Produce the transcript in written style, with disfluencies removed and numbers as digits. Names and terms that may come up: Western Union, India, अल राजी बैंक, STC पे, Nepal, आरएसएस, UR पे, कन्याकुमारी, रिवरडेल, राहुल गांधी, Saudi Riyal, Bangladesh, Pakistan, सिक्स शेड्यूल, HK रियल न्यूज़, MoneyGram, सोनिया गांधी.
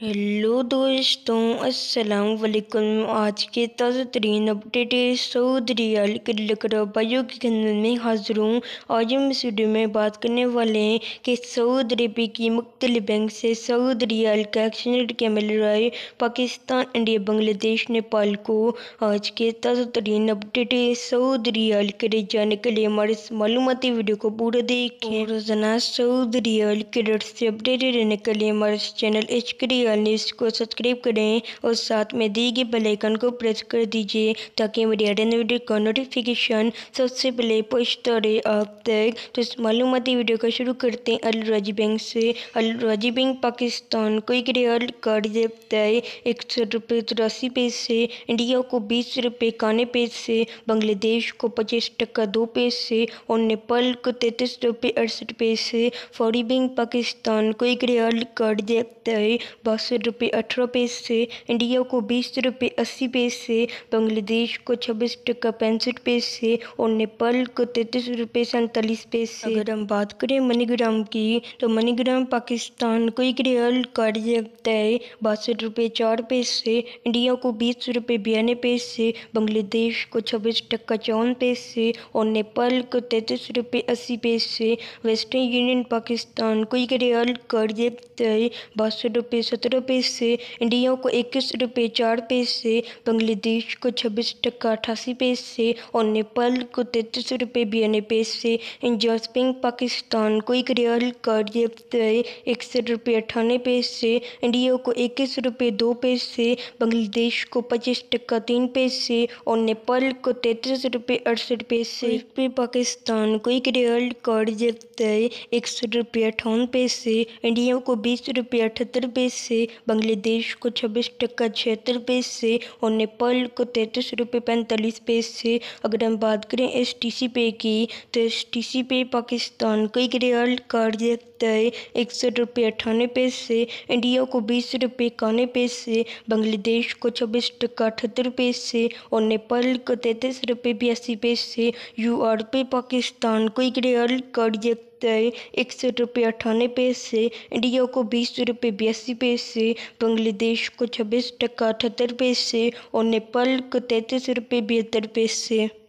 Hello दोस्तों, अस्सलाम वालेकुम। आज के ताज़ा तरीन अपडेट सऊदी रियाल के लकड़ा भाइयों की खिदमत में हाजिर हूँ। आज हम इस वीडियो में बात करने वाले हैं कि सऊदी अरबी की मुख्तलिफ बैंक से सऊदी रियाल का एक्सचेंज रेट क्या मिल रहा है। पाकिस्तान, इंडिया, बांग्लादेश, नेपाल को आज के ताज़ा तरीन अपडेट सऊदी रियाल के रेट जानने के लिए हमारे मालूमती वीडियो को पूरा देखें। रोज़ाना सऊदी रियाल के रेट से अपडेटेड रहने के लिए हमारे चैनल HK रियल न्यूज़ को सब्सक्राइब करें और साथ में दिए गए बेल आइकन को प्रेस कर दीजिए ताकि मेरी हर नई वीडियो का नोटिफिकेशन सबसे पहले पहुँचता रहे आप तक। तो इस मालूमती वीडियो का शुरू करते हैं अल राजी बैंक से। अल राजी बैंक पाकिस्तान को एक रियाल का रिजर्व तय 100 रुपये 83 पैसे, इंडिया को 20 रुपये 91 पैसे, बांग्लादेश को 25 टका 2 पैसे और नेपाल को 33 रुपये 68 पैसे। फौरी बैंक पाकिस्तान को एक रियाल का रिजर्व तय 62 रुपये 18 पैसे, इंडिया को 20 रुपये 80 पैसे, बांग्लादेश को 26 टका 65 पैसे और नेपाल को 33 रुपये 47 पैसे। अगर हम बात करें मनीग्राम की, तो मनीग्राम पाकिस्तान को एक रियाल का रिजर्व तय 62 रुपये 4 पैसे, इंडिया को 20 रुपये 92 पैसे, बांग्लादेश को 26 टका 54 पैसे और नेपाल को 33 रुपये 80 पैसे। वेस्टर्न यूनियन पाकिस्तान को एक रियाल का रिजर्व तय 62 रुपये 17 पैसे, इंडिया को 21 रुपये 4 पैसे, बांग्लादेश को 26 टका 88 पैसे और नेपाल को 33 रुपये 92 पैसे। इंजाज पिंग पाकिस्तान को एक रियाल का रिजर्व तय 61 रुपये 98 पैसे, इंडिया को 21 रुपये 2 पैसे, बांग्लादेश को 25 टका 3 पैसे और नेपाल को 33 रुपये 68 पैसे। पाकिस्तान को एक रियाल का रिजर्व तय 61 रुपये 58 पैसे, इंडिया को 20 रुपये 78 पैसे, बांग्लादेश को 26 टका 76 पैसे और नेपाल को 33 रुपये 45 पैसे। अगर हम बात करें STC पे की, तो STC पे पाकिस्तान को एक रियाल का रिजर्व तय 61 रुपये 98 पैसे, इंडिया को 20 रुपये 91 पैसे, बांग्लादेश को 26 टका 78 पैसे और नेपाल को 33 रुपये 82 पैसे। UR पे पाकिस्तान को एक रियाल का रिजर्व तय 61 रुपये 98 पैसे, इंडिया को 20 रुपये 82 पैसे, बांग्लादेश को 26 टका 78 पैसे और नेपाल को 33 रुपये 72 पैसे।